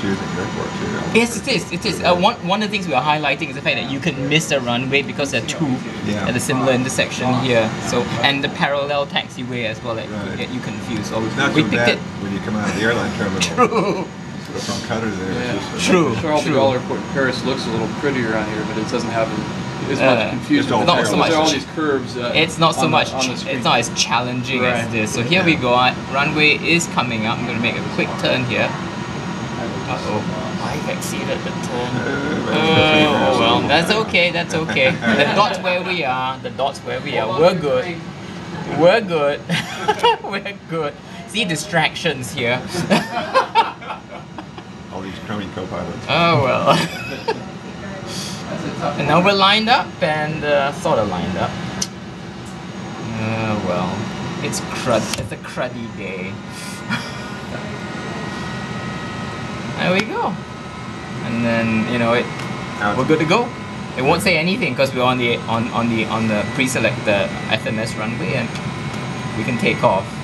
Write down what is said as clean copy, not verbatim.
shoes at your airport too. Yes, it is. It is. One of the things we are highlighting is the fact that you can miss a runway because there are two at a similar intersection here. So and the parallel taxiway as well that could get you confused. Or it's not so bad when you come out of the airline terminal. True. From Qatar there. Yeah. True. Charles de Gaulle Airport in Paris looks a little prettier on here, but it doesn't have as much confusion. It's not so much. There are all these curves. It's not so much. It's not as challenging as this. So here we go. Runway is coming up. I'm going to make a quick turn here. I've exceeded the turn. Oh well, that's okay. That's okay. The dot's where we are. The dot's where we are. We're good. We're good. We're good. See distractions here. All these crony co-pilots. Oh well. And now we're lined up and sort of lined up. Well, it's crud. It's a cruddy day. There we go. And then you know we're good to go. It won't say anything because we're on the pre-select FMS runway and we can take off.